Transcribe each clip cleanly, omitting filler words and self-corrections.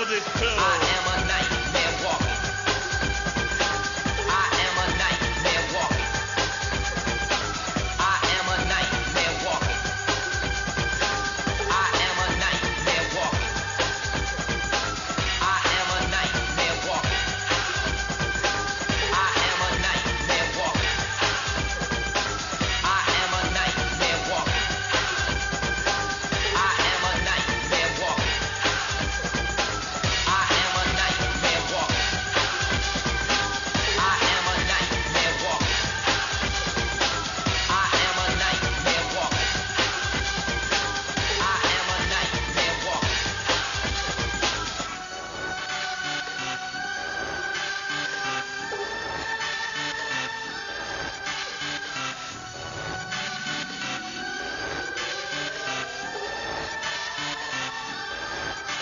over this tune. I am a nightmare walking. I am a nightmare walking. I am a nightmare walking. I am a nightmare walking. I am a nightmare walking. I am a nightmare walking. I am a nightmare walking. I am a nightmare walking.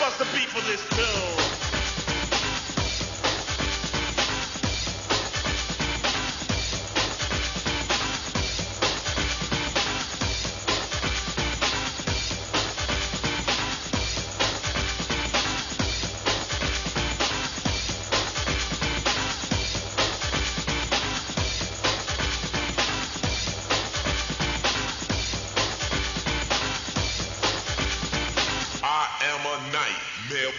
What's the beat for this tune? I am a nightmare.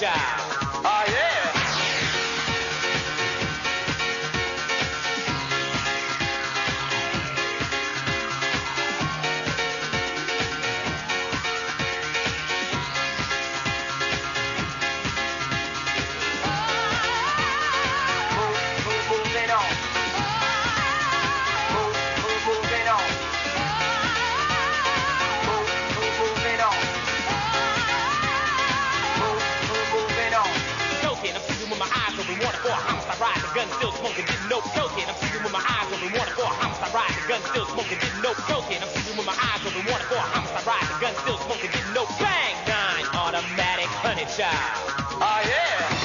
child. Oh, yeah. Gun still smoking, didn't know cocaine. I'm sleeping with my eyes open, wanted for a homicide ride. The gun still smoking, didn't know cocaine. I'm sleeping with my eyes open, wanted for a homicide ride. The gun still smoking, didn't know bang. 9 automatic, honey child. Oh yeah.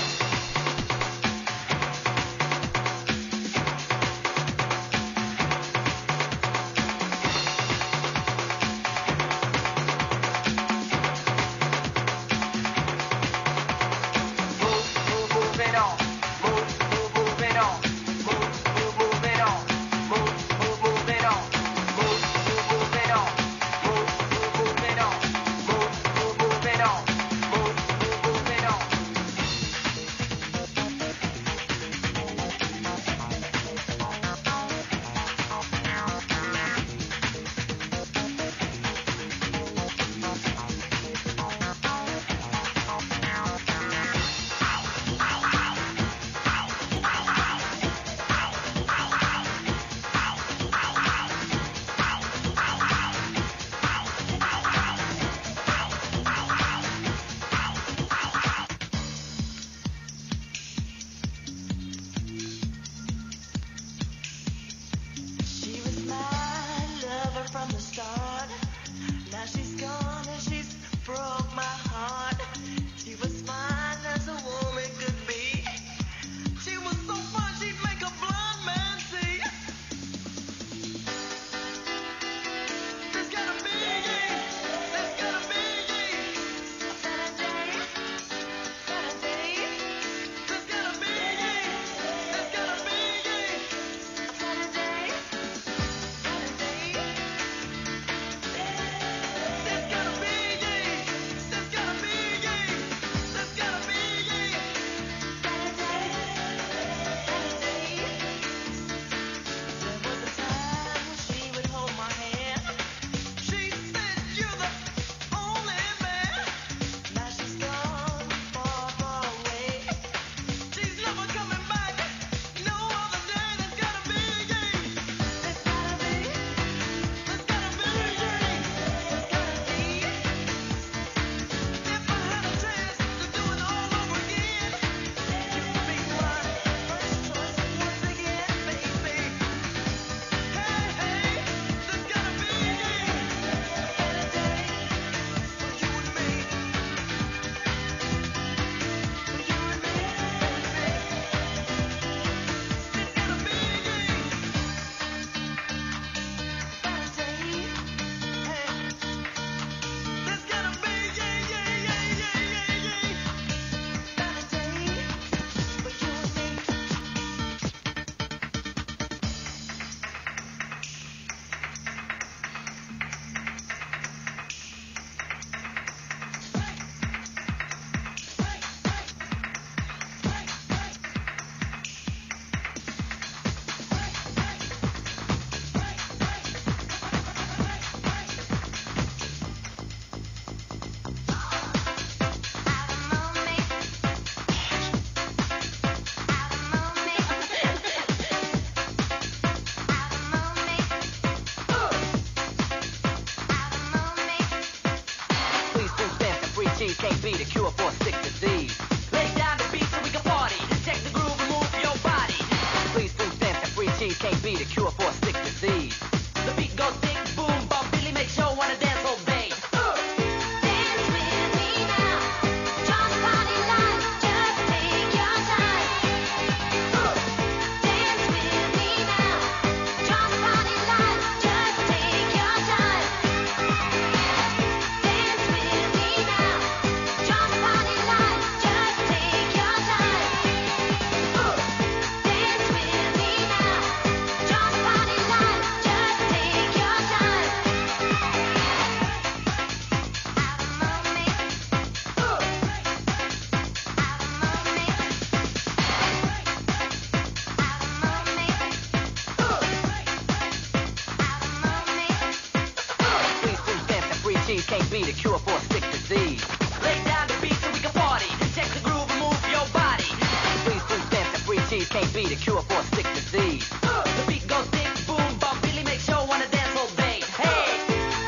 can't be the cure for a sick disease. The beat goes thick, boom, bop, Billy makes sure wanna dance whole day. Hey,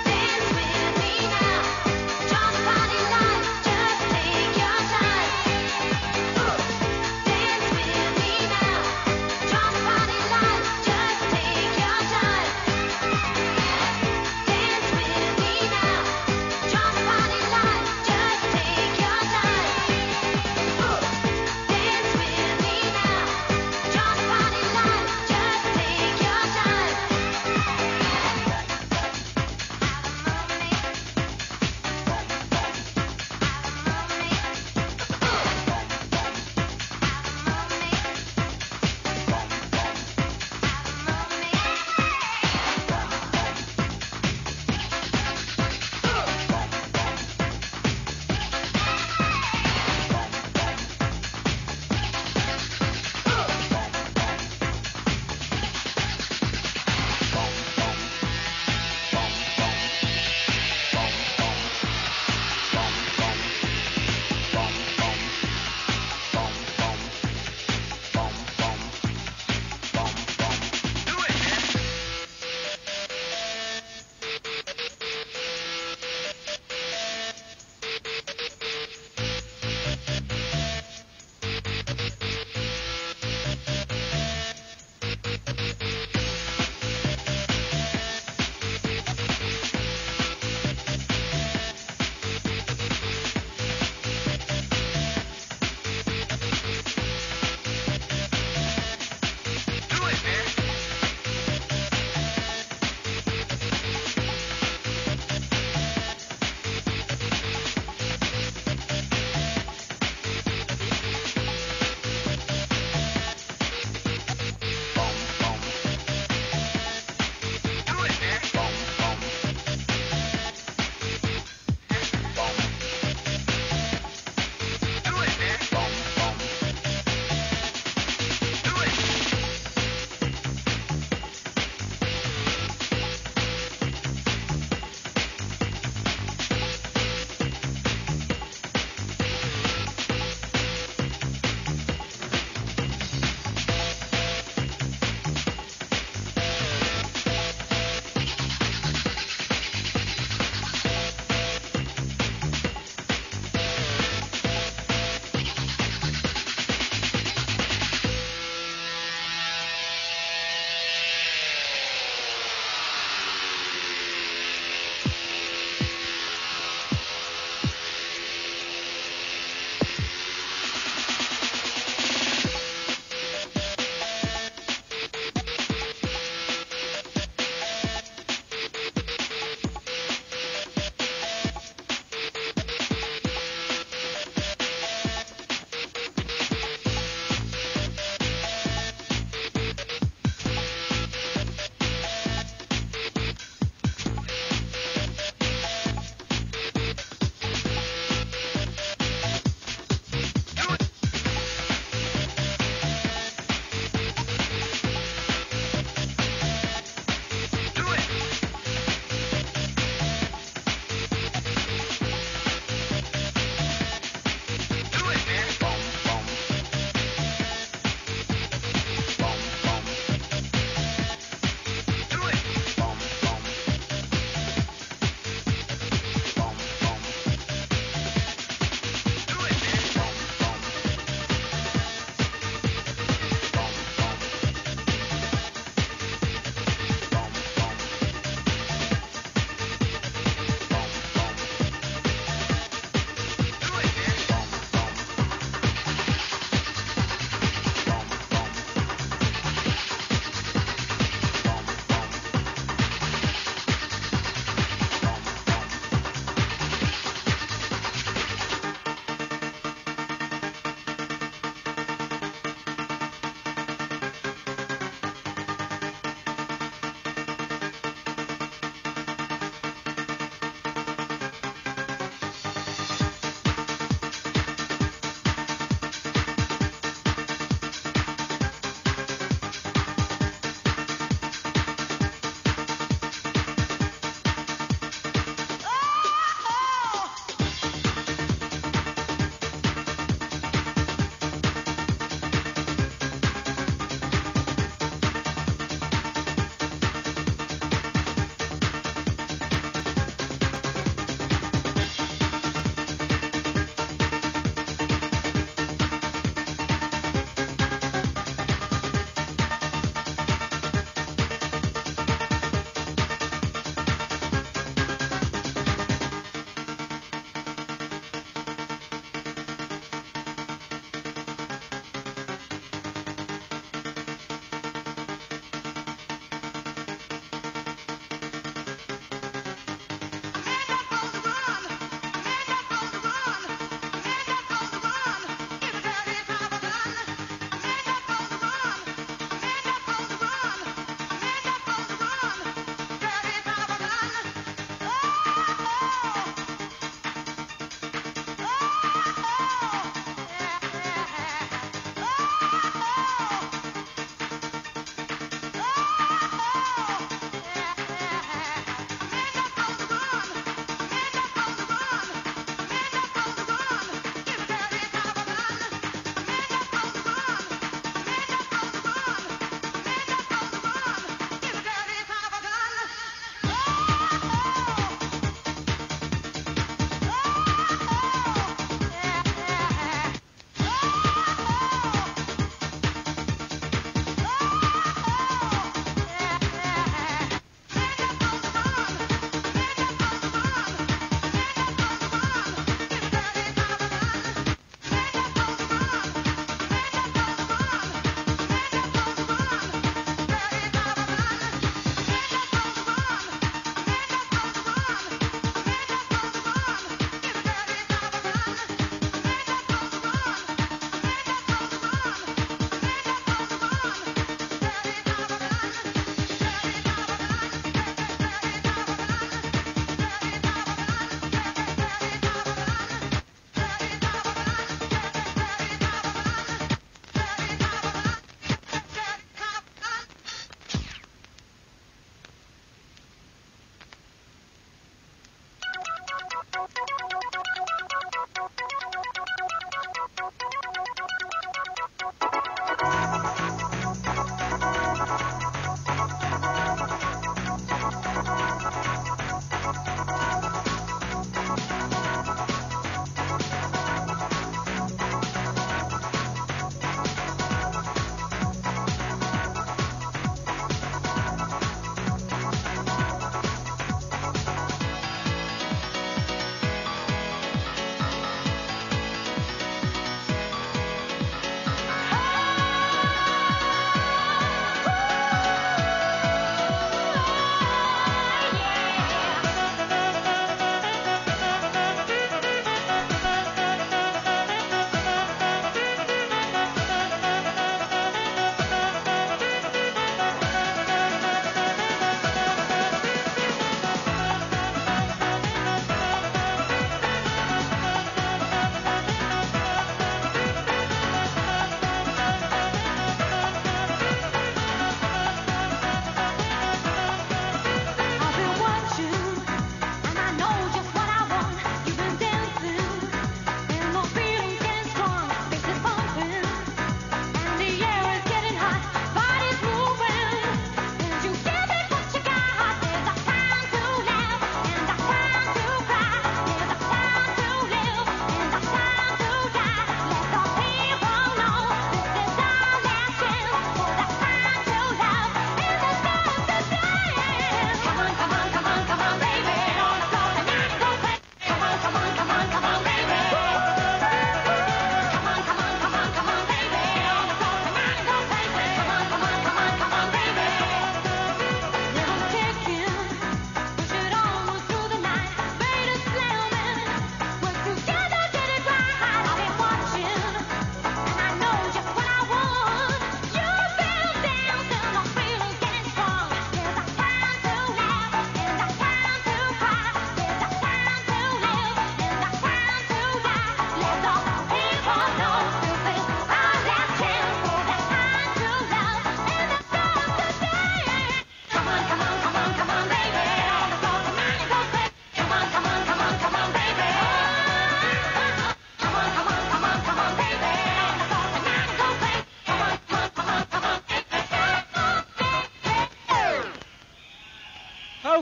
dance with me now. Just party life, just take your time. Dance with me now. Just party life, just take your time. Dance with me now. Just party life, just take your time. Dance with me now. Just party life, just take your time.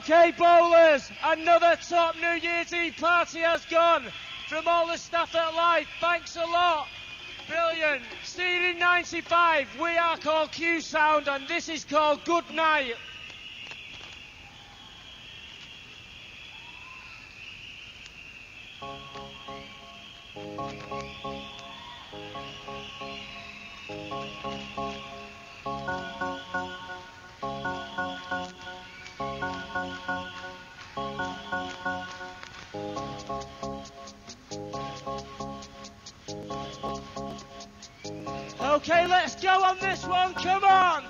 Okay, Bowlers, another top New Year's Eve party has gone from all the staff at Live. Thanks a lot. Brilliant. Stealing 95, we are called Q Sound, and this is called Good Night. Okay, let's go on this one, come on!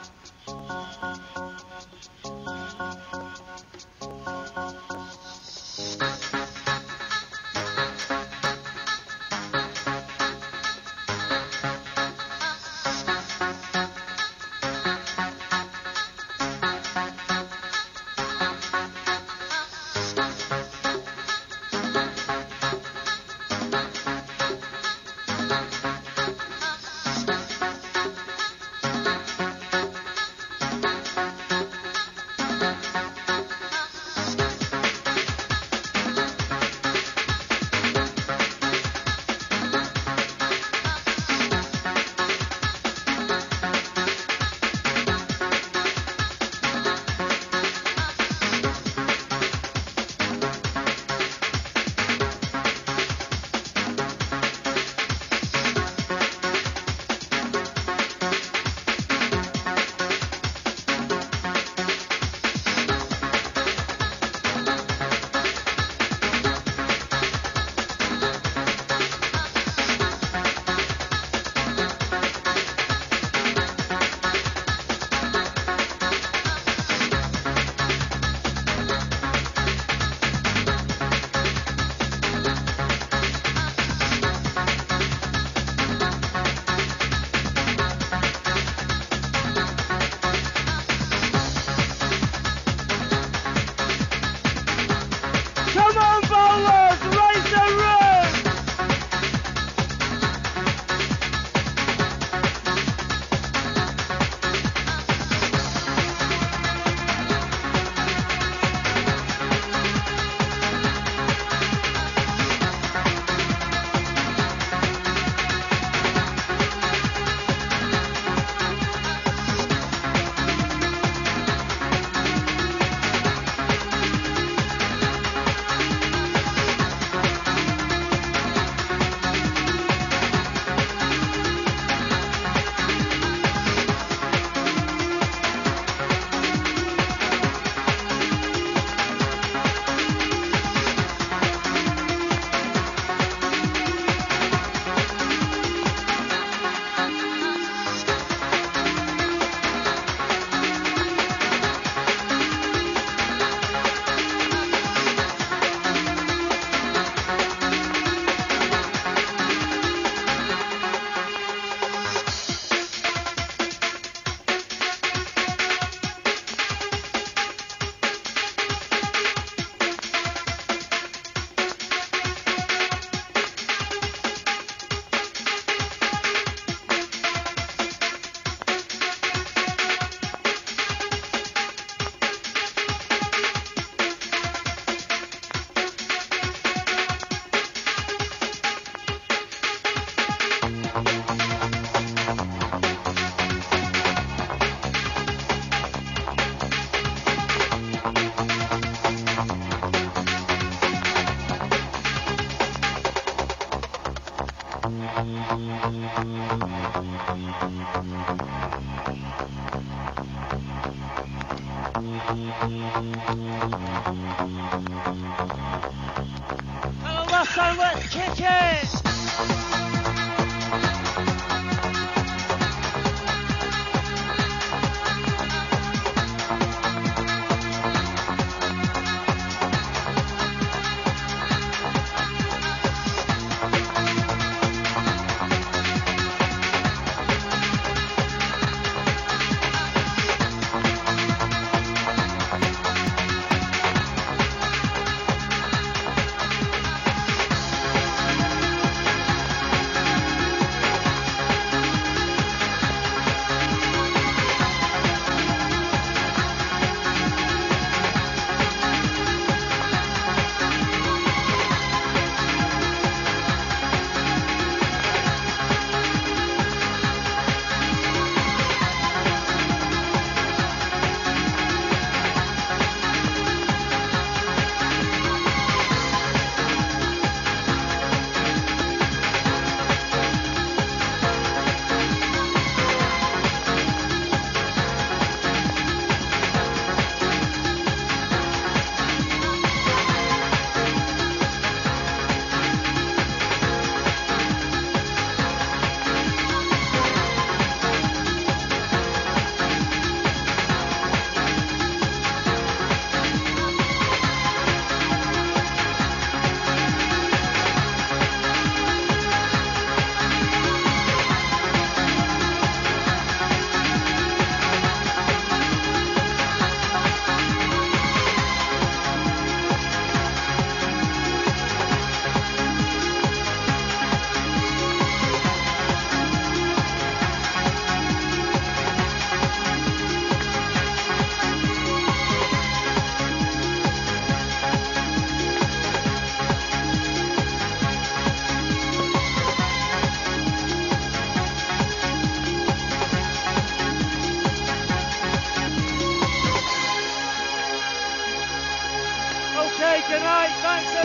Let's kick it!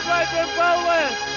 play from Bowlers.